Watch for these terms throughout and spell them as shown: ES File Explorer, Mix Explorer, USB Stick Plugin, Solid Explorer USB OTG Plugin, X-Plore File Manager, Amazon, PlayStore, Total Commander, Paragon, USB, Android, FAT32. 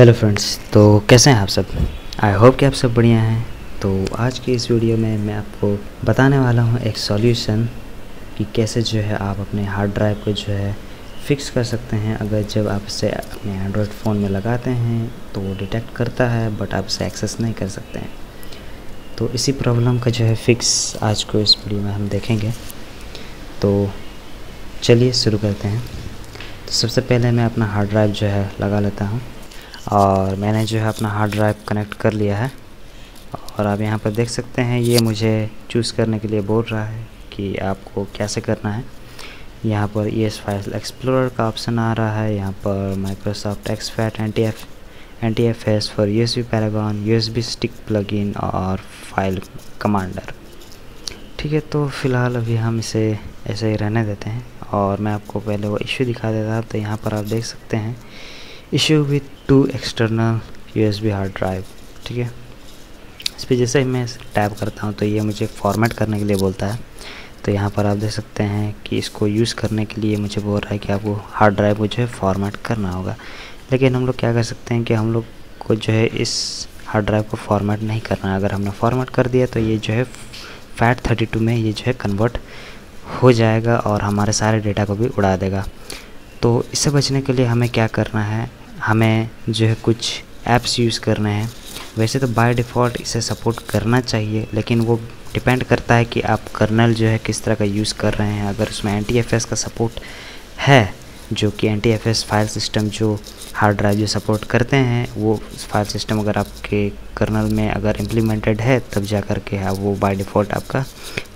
Hello friends, तो कैसे हैं आप सब। आई होप कि आप सब बढ़िया हैं। तो आज की इस वीडियो में मैं आपको बताने वाला हूं एक सॉल्यूशन कि कैसे जो है आप अपने हार्ड ड्राइव को जो है फ़िक्स कर सकते हैं। अगर जब आप इसे अपने एंड्रॉयड फ़ोन में लगाते हैं तो वो डिटेक्ट करता है बट आप इसे एक्सेस नहीं कर सकते हैं। तो इसी प्रॉब्लम का जो है फ़िक्स आज को इस वीडियो में हम देखेंगे। तो चलिए शुरू करते हैं। तो सबसे पहले मैं अपना हार्ड ड्राइव जो है लगा लेता हूँ और मैंने जो है अपना हार्ड ड्राइव कनेक्ट कर लिया है और आप यहाँ पर देख सकते हैं ये मुझे चूज़ करने के लिए बोल रहा है कि आपको कैसे करना है। यहाँ पर ES फाइल एक्सप्लोरर का ऑप्शन आ रहा है, यहाँ पर माइक्रोसॉफ्ट एक्सफैट NTFS फॉर USB Paragon, USB stick plugin और फाइल कमांडर। ठीक है, तो फ़िलहाल अभी हम इसे ऐसे ही रहने देते हैं और मैं आपको पहले वो इशू दिखा देता हूँ। तो यहाँ पर आप देख सकते हैं issue with 2 external USB hard drive. ठीक है, इस पर जैसे ही मैं टैप करता हूँ तो ये मुझे फॉर्मेट करने के लिए बोलता है। तो यहाँ पर आप देख सकते हैं कि इसको यूज़ करने के लिए मुझे बोल रहा है कि आपको हार्ड ड्राइव को जो है फॉर्मेट करना होगा। लेकिन हम लोग क्या कर सकते हैं कि हम लोग को जो है इस हार्ड ड्राइव को फॉर्मेट नहीं करना है। अगर हमने फॉर्मेट कर दिया तो ये जो है FAT32 में ये जो है कन्वर्ट हो जाएगा और हमारे सारे डेटा को भी उड़ा देगा। तो इससे बचने के लिए हमें क्या करना है, हमें जो है कुछ ऐप्स यूज़ करने हैं। वैसे तो बाय डिफ़ॉल्ट इसे सपोर्ट करना चाहिए, लेकिन वो डिपेंड करता है कि आप कर्नल जो है किस तरह का यूज़ कर रहे हैं। अगर उसमें NTFS का सपोर्ट है, जो कि NTFS फाइल सिस्टम जो हार्ड ड्राइव जो सपोर्ट करते हैं, वो फाइल सिस्टम अगर आपके कर्नल में अगर इम्प्लीमेंटेड है तब जा कर के वो बाय डिफ़ॉल्ट आपका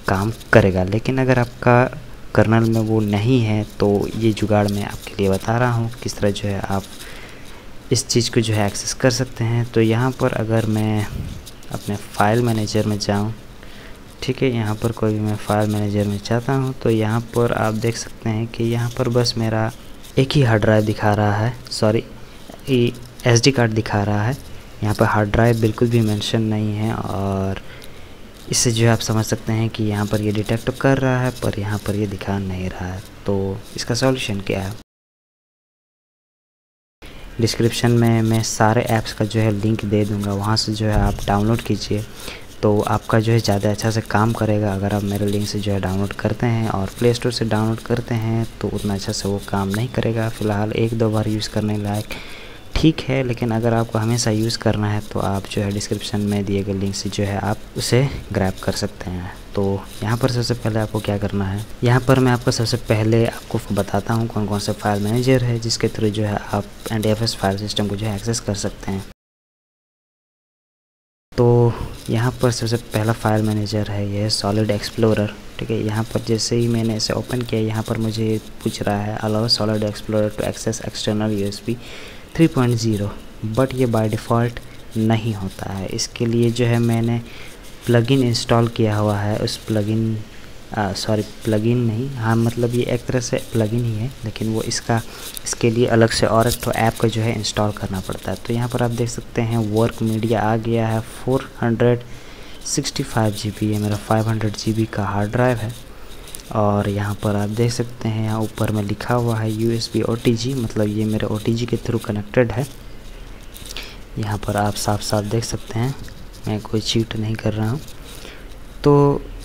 काम करेगा। लेकिन अगर आपका कर्नल में वो नहीं है तो ये जुगाड़ मैं आपके लिए बता रहा हूँ किस तरह जो है आप इस चीज़ को जो है एक्सेस कर सकते हैं। तो यहाँ पर अगर मैं अपने फाइल मैनेजर में जाऊँ, ठीक है, यहाँ पर कोई भी मैं फाइल मैनेजर में चाहता हूँ तो यहाँ पर आप देख सकते हैं कि यहाँ पर बस मेरा एक ही हार्ड ड्राइव दिखा रहा है, सॉरी SD कार्ड दिखा रहा है। यहाँ पर हार्ड ड्राइव बिल्कुल भी मेंशन नहीं है और इससे जो है आप समझ सकते हैं कि यहाँ पर ये डिटेक्ट कर रहा है पर यहाँ पर ये दिखा नहीं रहा है। तो इसका सॉल्यूशन क्या है, डिस्क्रिप्शन में मैं सारे ऐप्स का जो है लिंक दे दूंगा, वहाँ से जो है आप डाउनलोड कीजिए तो आपका जो है ज़्यादा अच्छा से काम करेगा। अगर आप मेरे लिंक से जो है डाउनलोड करते हैं और प्ले स्टोर से डाउनलोड करते हैं तो उतना अच्छा से वो काम नहीं करेगा। फ़िलहाल 1-2 बार यूज़ करने लायक ठीक है, लेकिन अगर आपको हमेशा यूज़ करना है तो आप जो है डिस्क्रिप्शन में दिए गए लिंक से जो है आप उसे ग्रैब कर सकते हैं। तो यहाँ पर सबसे पहले आपको क्या करना है, यहाँ पर मैं आपको सबसे पहले आपको बताता हूँ कौन कौन से फाइल मैनेजर है जिसके थ्रू जो है आप NTFS फाइल सिस्टम को जो है एक्सेस कर सकते हैं। तो यहाँ पर सबसे पहला फाइल मैनेजर है यह सॉलिड एक्सप्लोरर। ठीक है, यहाँ पर जैसे ही मैंने इसे ओपन किया यहाँ पर मुझे पूछ रहा है allow solid explorer to access external USB 3.0, but ये बाय डिफ़ॉल्ट नहीं होता है। इसके लिए जो है मैंने प्लगइन इंस्टॉल किया हुआ है। उस प्लगइन मतलब ये एक तरह से प्लगइन ही है, लेकिन वो इसके लिए अलग से और एक ऐप का जो है इंस्टॉल करना पड़ता है। तो यहाँ पर आप देख सकते हैं वर्क मीडिया आ गया है 465 GB, ये मेरा 500 GB का हार्ड ड्राइव है। और यहाँ पर आप देख सकते हैं यहाँ ऊपर में लिखा हुआ है USB OTG, मतलब ये मेरे OTG के थ्रू कनेक्टेड है। यहाँ पर आप साफ साफ देख सकते हैं, मैं कोई चीट नहीं कर रहा हूँ। तो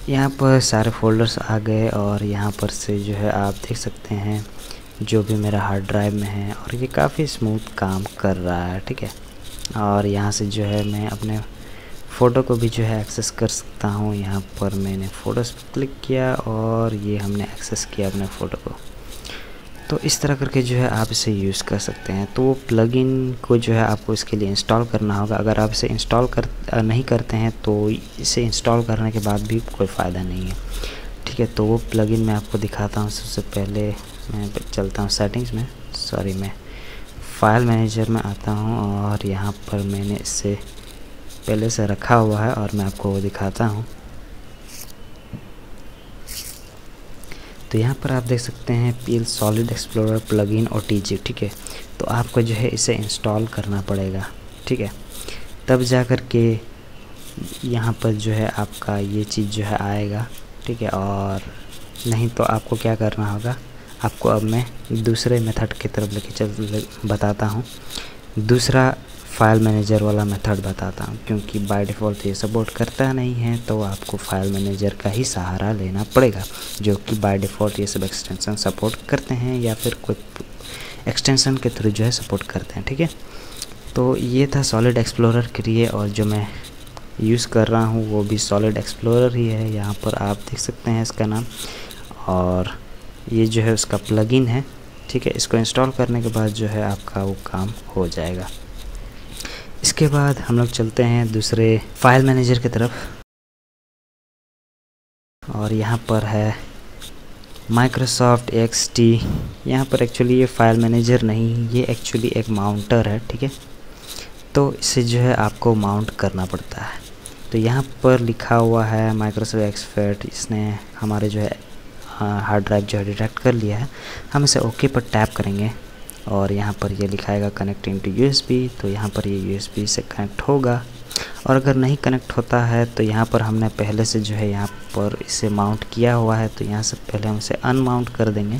यहाँ पर सारे फोल्डर्स आ गए और यहाँ पर से जो है आप देख सकते हैं जो भी मेरा हार्ड ड्राइव में है और ये काफ़ी स्मूथ काम कर रहा है। ठीक है, और यहाँ से जो है मैं अपने फ़ोटो को भी जो है एक्सेस कर सकता हूँ। यहाँ पर मैंने फ़ोटोज़ पर क्लिक किया और ये हमने एक्सेस किया अपने फ़ोटो को। तो इस तरह करके जो है आप इसे यूज़ कर सकते हैं। तो वो प्लगइन को जो है आपको इसके लिए इंस्टॉल करना होगा। अगर आप इसे इंस्टॉल नहीं करते हैं तो इसे इंस्टॉल करने के बाद भी कोई फ़ायदा नहीं है। ठीक है, तो वो प्लगइन मैं आपको दिखाता हूँ। सबसे पहले मैं चलता हूँ सेटिंग्स में, सॉरी मैं फाइल मैनेजर में आता हूँ और यहाँ पर मैंने इसे पहले से रखा हुआ है और मैं आपको वो दिखाता हूँ। तो यहाँ पर आप देख सकते हैं PL solid explorer plugin OTG। ठीक है, तो आपको जो है इसे इंस्टॉल करना पड़ेगा। ठीक है, तब जा कर के यहाँ पर जो है आपका ये चीज़ जो है आएगा। ठीक है, और नहीं तो आपको क्या करना होगा, आपको अब मैं दूसरे मेथड की तरफ लेके चल बताता हूँ। दूसरा फ़ाइल मैनेजर वाला मेथड बताता हूँ, क्योंकि बाय डिफ़ॉल्ट ये सपोर्ट करता नहीं है तो आपको फ़ाइल मैनेजर का ही सहारा लेना पड़ेगा, जो कि बाय डिफ़ॉल्ट ये सब एक्सटेंशन सपोर्ट करते हैं या फिर कोई एक्सटेंशन के थ्रू जो है सपोर्ट करते हैं। ठीक है, तो ये था सॉलिड एक्सप्लोरर के लिए, और जो मैं यूज़ कर रहा हूँ वो भी सॉलिड एक्सप्लोरर ही है। यहाँ पर आप देख सकते हैं इसका नाम, और ये जो है उसका प्लगइन है। ठीक है, इसको इंस्टॉल करने के बाद जो है आपका वो काम हो जाएगा। इसके बाद हम लोग चलते हैं दूसरे फाइल मैनेजर की तरफ, और यहाँ पर है माइक्रोसॉफ्ट एक्सटी। यहाँ पर एक्चुअली ये फ़ाइल मैनेजर नहीं, ये एक्चुअली एक माउंटर है। ठीक है, तो इसे जो है आपको माउंट करना पड़ता है। तो यहाँ पर लिखा हुआ है माइक्रोसॉफ्ट एक्सफैट, इसने हमारे जो है हार्ड ड्राइव जो है डिटेक्ट कर लिया है। हम इसे ओके पर टैप करेंगे और यहाँ पर ये लिखाएगा कनेक्टिंग टू यूएसबी, तो यहाँ पर ये यूएसबी से कनेक्ट होगा। और अगर नहीं कनेक्ट होता है तो यहाँ पर हमने पहले से जो है यहाँ पर इसे माउंट किया हुआ है, तो यहाँ से पहले हम इसे अनमाउंट कर देंगे।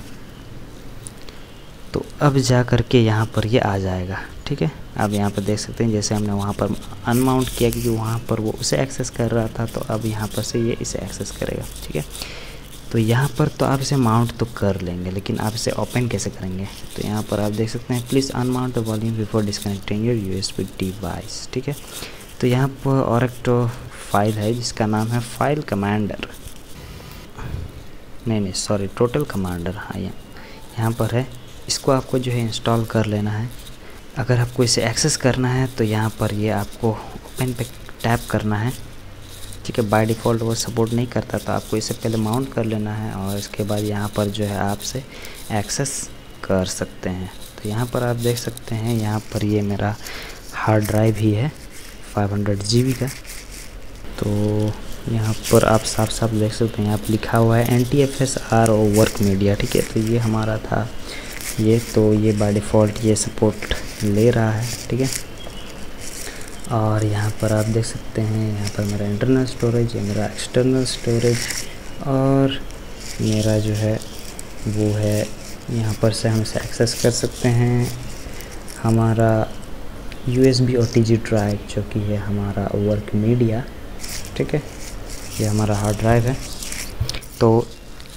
तो अब जा कर के यहाँ पर ये आ जाएगा। ठीक है, अब यहाँ पर देख सकते हैं जैसे हमने वहाँ पर अनमाउंट किया क्योंकि वहाँ पर वो उसे एक्सेस कर रहा था, तो अब यहाँ पर से ये इसे एक्सेस करेगा। ठीक है, तो यहाँ पर तो आप इसे माउंट तो कर लेंगे, लेकिन आप इसे ओपन कैसे करेंगे? तो यहाँ पर आप देख सकते हैं please unmount the volume before disconnecting your USB device. ठीक है, तो यहाँ पर और एक तो फाइल है जिसका नाम है फाइल कमांडर, नहीं सॉरी टोटल कमांडर। हाँ, यहाँ पर है, इसको आपको जो है इंस्टॉल कर लेना है। अगर आपको इसे एक्सेस करना है तो यहाँ पर ये आपको ओपन पे टैप करना है। ठीक है, बाय डिफ़ॉल्ट वो सपोर्ट नहीं करता, तो आपको इसे पहले माउंट कर लेना है और इसके बाद यहाँ पर जो है आप इसे एक्सेस कर सकते हैं। तो यहाँ पर आप देख सकते हैं यहाँ पर ये मेरा हार्ड ड्राइव ही है 500 GB का। तो यहाँ पर आप साफ साफ देख सकते हैं यहाँ पर लिखा हुआ है NTFS वर्क मीडिया। ठीक है, तो ये हमारा था ये, तो ये बाय डिफ़ॉल्ट ये सपोर्ट ले रहा है। ठीक है, और यहाँ पर आप देख सकते हैं यहाँ पर मेरा इंटरनल स्टोरेज, मेरा एक्सटर्नल स्टोरेज, और मेरा जो है वो है यहाँ पर से हम इसे एक्सेस कर सकते हैं। हमारा USB OTG ड्राइव जो कि है हमारा वर्क मीडिया। ठीक है, ये हमारा हार्ड ड्राइव है। तो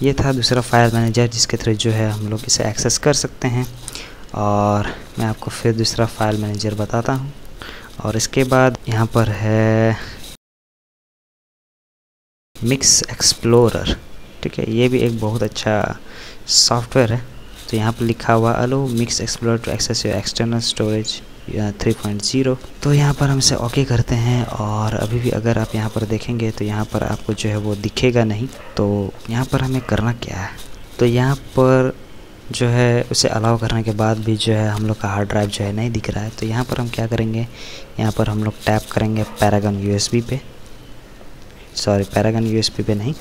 ये था दूसरा फाइल मैनेजर जिसके थ्रू जो है हम लोग इसे एक्सेस कर सकते हैं, और मैं आपको फिर दूसरा फाइल मैनेजर बताता हूँ। और इसके बाद यहाँ पर है मिक्स एक्सप्लोरर। ठीक है, ये भी एक बहुत अच्छा सॉफ्टवेयर है। तो यहाँ पर लिखा हुआ allow mix explorer to access your external storage 3.0। तो यहाँ पर हम इसे ओके करते हैं, और अभी भी अगर आप यहाँ पर देखेंगे तो यहाँ पर आपको जो है वो दिखेगा नहीं। तो यहाँ पर हमें करना क्या है, तो यहाँ पर जो है उसे अलाउ करने के बाद भी जो है हम लोग का हार्ड ड्राइव जो है नहीं दिख रहा है। तो यहाँ पर हम क्या करेंगे, यहाँ पर हम लोग टैप करेंगे पैरागन यूएसबी पे, सॉरी पैरागन यूएसबी पे नहीं,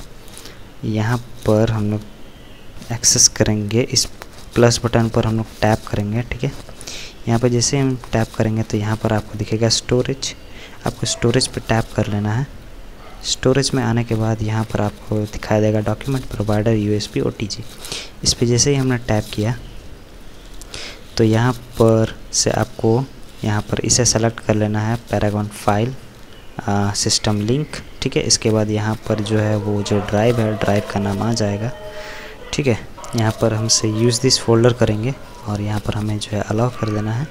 यहाँ पर हम लोग एक्सेस करेंगे इस प्लस बटन पर हम लोग टैप करेंगे। ठीक है, यहाँ पर जैसे हम टैप करेंगे तो यहाँ पर आपको दिखेगा स्टोरेज, आपको स्टोरेज पर टैप कर लेना है। स्टोरेज में आने के बाद यहाँ पर आपको दिखाई देगा डॉक्यूमेंट प्रोवाइडर यूएसबी ओटीजी। इस पर जैसे ही हमने टैप किया तो यहाँ पर से आपको यहाँ पर इसे सेलेक्ट कर लेना है पैरागॉन फाइल सिस्टम लिंक। ठीक है, इसके बाद यहाँ पर जो है वो जो ड्राइव है ड्राइव का नाम आ जाएगा। ठीक है, यहाँ पर हमसे यूज़ दिस फोल्डर करेंगे और यहाँ पर हमें जो है अलाउ कर देना है।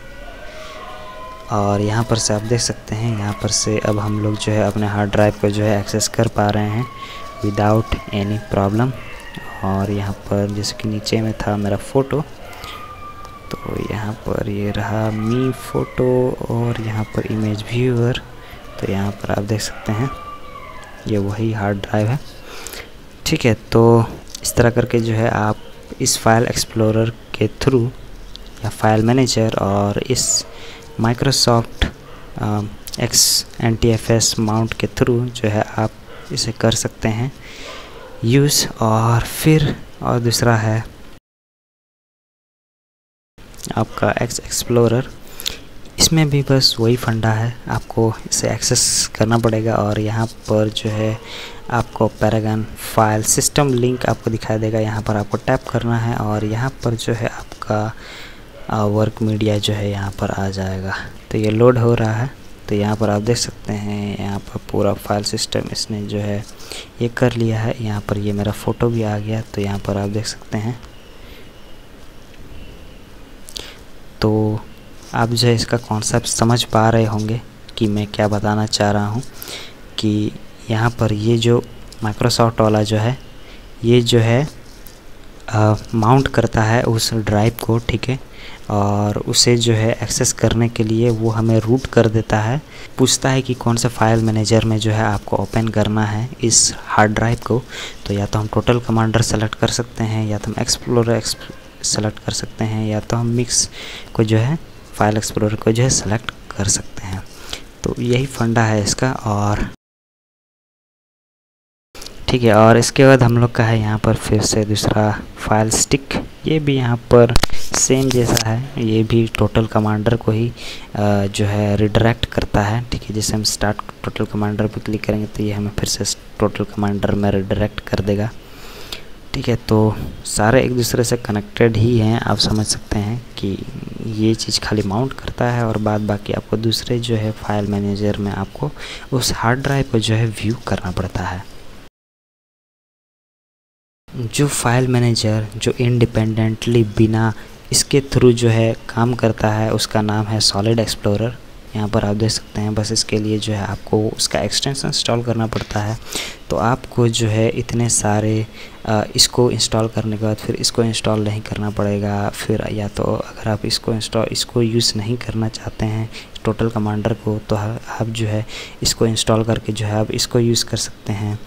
और यहाँ पर से आप देख सकते हैं यहाँ पर से अब हम लोग जो है अपने हार्ड ड्राइव को जो है एक्सेस कर पा रहे हैं विदाउट एनी प्रॉब्लम। और यहाँ पर जैसे कि नीचे में था मेरा फ़ोटो, तो यहाँ पर ये रहा मी फ़ोटो, और यहाँ पर इमेज व्यूअर। तो यहाँ पर आप देख सकते हैं ये वही हार्ड ड्राइव है। ठीक है, तो इस तरह करके जो है आप इस फाइल एक्सप्लोरर के थ्रू या फाइल मैनेजर और इस माइक्रोसॉफ्ट XNTFS माउंट के थ्रू जो है आप इसे कर सकते हैं यूज़। और फिर और दूसरा है आपका X Explorer, इसमें भी बस वही फंडा है, आपको इसे एक्सेस करना पड़ेगा। और यहाँ पर जो है आपको पैरागन फाइल सिस्टम लिंक आपको दिखाई देगा, यहाँ पर आपको टैप करना है और यहाँ पर जो है आपका वर्क मीडिया जो है यहाँ पर आ जाएगा। तो ये लोड हो रहा है, तो यहाँ पर आप देख सकते हैं यहाँ पर पूरा फाइल सिस्टम इसने जो है ये कर लिया है। यहाँ पर ये मेरा फ़ोटो भी आ गया, तो यहाँ पर आप देख सकते हैं। तो आप जो है इसका कॉन्सेप्ट समझ पा रहे होंगे कि मैं क्या बताना चाह रहा हूँ कि यहाँ पर ये जो माइक्रोसॉफ्ट वाला जो है ये जो है माउंट करता है उस ड्राइव को, ठीक है, और उसे जो है एक्सेस करने के लिए वो हमें रूट कर देता है, पूछता है कि कौन से फाइल मैनेजर में जो है आपको ओपन करना है इस हार्ड ड्राइव को। तो या तो हम टोटल कमांडर सेलेक्ट कर सकते हैं, या तो हम एक्सप्लोरर सेलेक्ट कर सकते हैं, या तो हम मिक्स को जो है फाइल एक्सप्लोरर को जो है सेलेक्ट कर सकते हैं। तो यही फंडा है इसका, और ठीक है। और इसके बाद हम लोग का है यहाँ पर फिर से दूसरा फाइल स्टिक, ये भी यहाँ पर सेम जैसा है, ये भी टोटल कमांडर को ही जो है रिडायरेक्ट करता है, ठीक है। जैसे हम स्टार्ट टोटल कमांडर पर क्लिक करेंगे तो ये हमें फिर से टोटल कमांडर में रिडायरेक्ट कर देगा, ठीक है। तो सारे एक दूसरे से कनेक्टेड ही हैं, आप समझ सकते हैं कि ये चीज़ खाली माउंट करता है और बाद बाकी आपको दूसरे जो है फाइल मैनेजर में आपको उस हार्ड ड्राइव को जो है व्यू करना पड़ता है। जो फाइल मैनेजर जो इंडिपेंडेंटली बिना इसके थ्रू जो है काम करता है उसका नाम है सॉलिड एक्सप्लोरर। यहाँ पर आप देख सकते हैं, बस इसके लिए जो है आपको उसका एक्सटेंशन इंस्टॉल करना पड़ता है। तो आपको जो है इतने सारे इसको इंस्टॉल करने के बाद फिर इसको इंस्टॉल नहीं करना पड़ेगा, फिर या तो अगर आप इसको यूज़ नहीं करना चाहते हैं टोटल कमांडर को, तो आप जो है इसको इंस्टॉल करके जो है आप इसको यूज़ कर सकते हैं,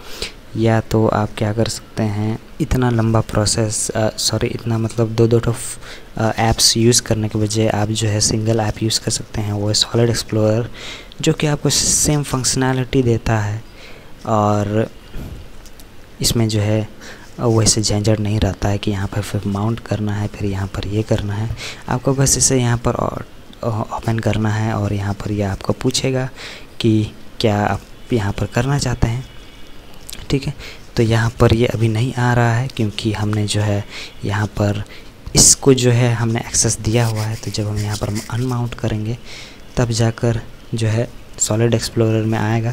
या तो आप क्या कर सकते हैं इतना लंबा प्रोसेस इतना मतलब दो टो ऐप्स यूज़ करने के बजाय आप जो है सिंगल ऐप यूज़ कर सकते हैं, वो है सॉलिड एक्सप्लोरर, जो कि आपको सेम फंक्शनैलिटी देता है और इसमें जो है वैसे झंझट नहीं रहता है कि यहाँ पर फिर माउंट करना है, फिर यहाँ पर ये करना है। आपको बस इसे यहाँ पर ओपन करना है और यहाँ पर यह आपको पूछेगा कि क्या आप यहाँ पर करना चाहते हैं, ठीक है। तो यहाँ पर ये अभी नहीं आ रहा है क्योंकि हमने जो है यहाँ पर इसको जो है हमने एक्सेस दिया हुआ है। तो जब हम यहाँ पर अनमाउंट करेंगे तब जाकर जो है सॉलिड एक्सप्लोरर में आएगा,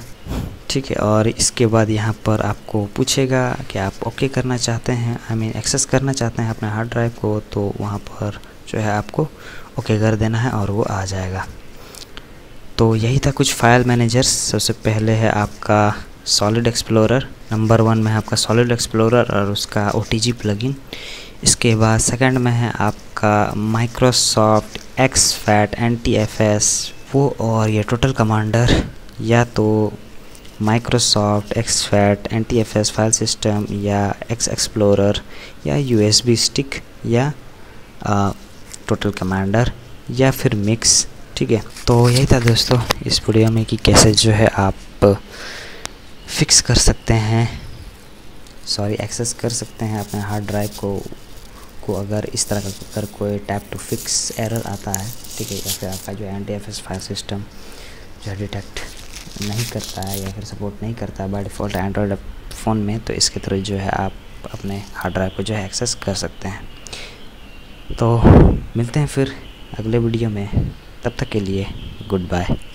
ठीक है। और इसके बाद यहाँ पर आपको पूछेगा कि आप ओके करना चाहते हैं, आई मीन एक्सेस करना चाहते हैं अपने हार्ड ड्राइव को, तो वहाँ पर जो है आपको ओके कर देना है और वो आ जाएगा। तो यही था कुछ फाइल मैनेजर्स। सबसे पहले है आपका सॉलिड एक्सप्लोरर, नंबर वन में है आपका सॉलिड एक्सप्लोरर और उसका OTG प्लगइन। इसके बाद सेकंड में है आपका माइक्रोसॉफ्ट एक्सफैट NTFS वो, और ये टोटल कमांडर या तो Microsoft exFAT NTFS file system या एक्स एक्सप्लोरर या USB स्टिक या टोटल कमांडर या फिर मिक्स, ठीक है। तो यही था दोस्तों इस वीडियो में कि कैसे जो है आप फिक्स कर सकते हैं एक्सेस कर सकते हैं अपने हार्ड ड्राइव को अगर इस तरह का कोई टैप टू फिक्स एरर आता है, ठीक है, या फिर आपका जो NTFS फाइल सिस्टम जो डिटेक्ट नहीं करता है या फिर सपोर्ट नहीं करता है बाय डिफ़ॉल्ट एंड्रॉयड फ़ोन में, तो इसके थ्रू जो है आप अपने हार्ड ड्राइव को जो है एक्सेस कर सकते हैं। तो मिलते हैं फिर अगले वीडियो में, तब तक के लिए गुड बाय।